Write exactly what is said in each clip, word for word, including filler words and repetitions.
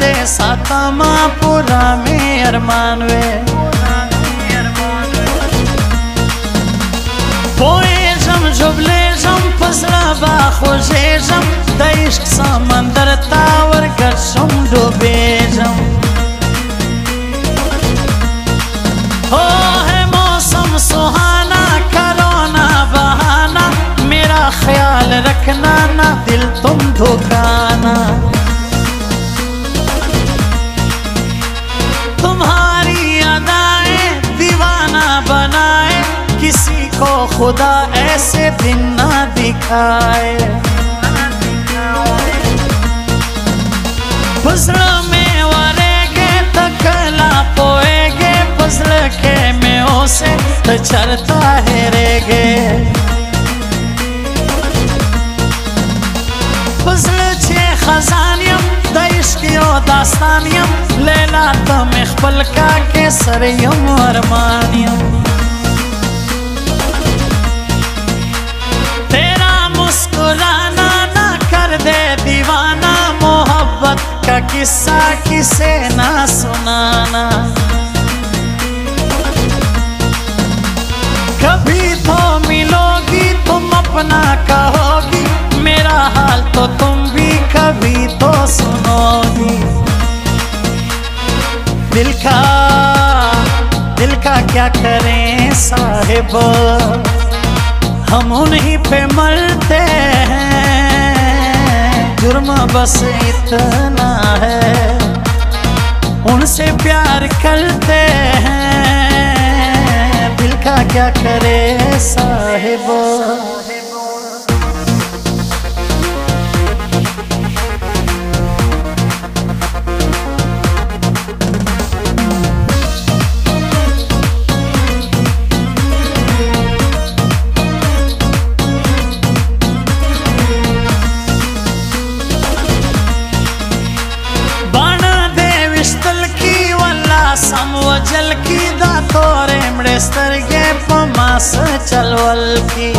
दे साता माँ पूरा में अरमान वे पोएम जुबले सम फसला बाखोशेशम देश समंदर तावर कसम डूबेशम हो है मौसम सुहाना करोना बहाना मेरा ख्याल रखना ना दिल तुम धोखाना तुम्हारी अदाएं दीवाना बनाए किसी को खुदा ऐसे दिन ना दिखाए फसल में वरेगे तकला पोएगे फसल के में ओसे चरता है रेगे फसल छे खजानियम दश्कियों दास्तानियम लेना तम खपल का के सरयम अरमानियम तेरा मुस्कुराना ना कर दे दीवाना मोहब्बत का किस्सा किसे ना सुनाना कभी तो मिलोगी तुम अपना कहोगी मेरा हाल तो तुम भी कभी तो सुनोगी दिल का दिल का क्या करें साहिब हम उन्हीं पे मरते हैं जुर्म बस इतना है उनसे प्यार करते हैं दिल का क्या करे साहिब जल की दातोरे मृस्तर के पमास चलवल की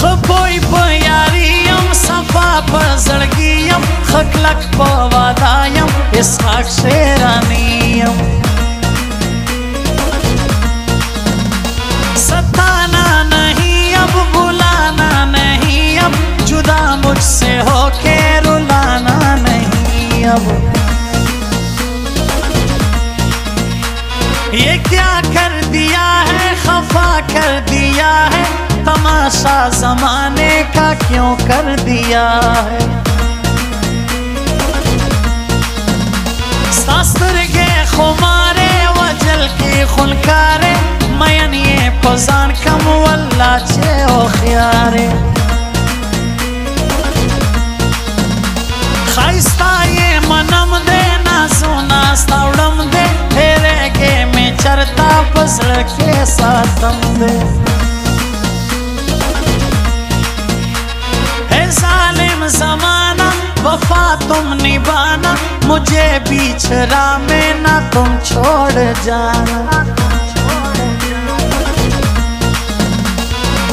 खबोई प्यारियम सफा पर जड़गियम खकलक पवादायम इसाक शेरानियम सताना नहीं अब बुलाना नहीं अब जुदा मुझसे होके रुलाना नहीं अब ये क्या कर दिया है खफा कर दिया है तमाशा जमाने का क्यों कर दिया है सासुर के खुमारे वजल के खुनकारे मयन ये पजान कम वल्ला चे ओ ख्यारे खाइस्ता ये मनम दे नासुना सावडम दे चरता फसल के साथ है जालिम ज़माना वफा तुम निभाना मुझे बीच राह में ना तुम छोड़ जाना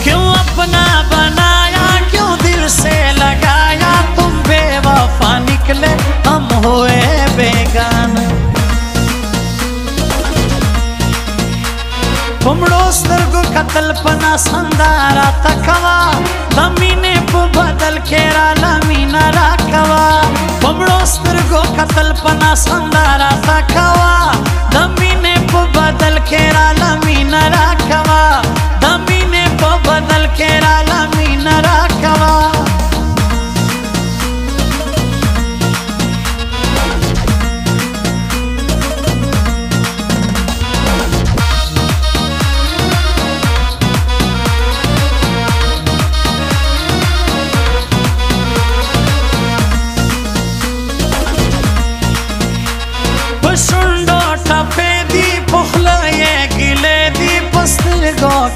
क्यों अपना बनाया क्यों दिल से लगाया तुम बेवफा निकले हम हुए बेगाना उमड़ोस दर्गो कतल पना संदारा तकवा दमीने पु बदल केरा लमीना राखवा उमड़ोस दर्गो कतल पना संदारा तकवा दमीने पु बदल केरा लमीना राखवा दमीने पु बदल केरा लमीना राखवा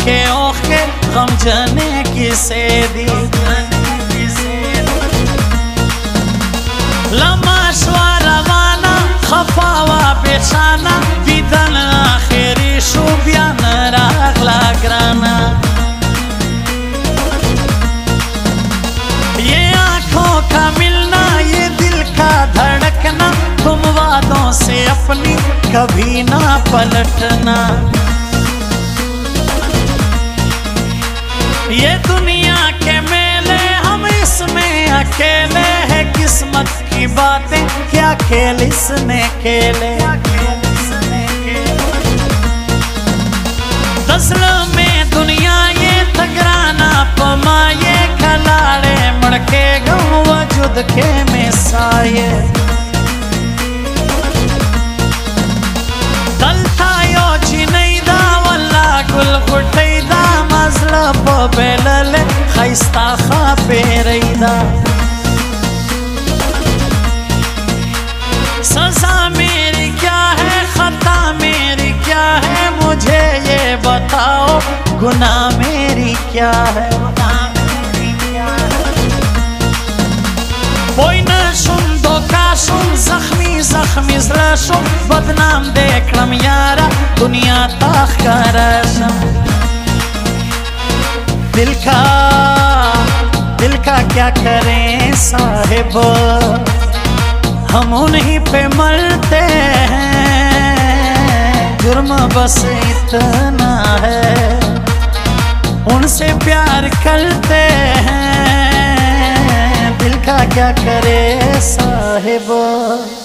के ओखे गम जाने किसे दी लमाशवा रवाना खफावा पेशाना दीदन आखिरी शुभियान राग लागराना ये आँखों का कभी ना पलटना। ये दुनिया के मेले हम इसमें अकेले हैं, किस्मत की बातें क्या खेल इसने खेले। दसलों में दुनिया ये थकराना पमाए, खलाड़े मड़के गो वजूद के में साये। खैस्ता खापे रईदा सजा मेरी क्या है, खता मेरी क्या है, मुझे ये बताओ गुनाह मेरी क्या है। कोई न सुन दो काशुम जख्मी जख्मी रशुम, बदनाम देख रम यारा दुनिया ताख का रसम। दिल का दिल का क्या करें साहिब, हम उन्हीं पे मरते हैं, जुर्म बस इतना है उनसे प्यार करते हैं। दिल का क्या करें साहिब।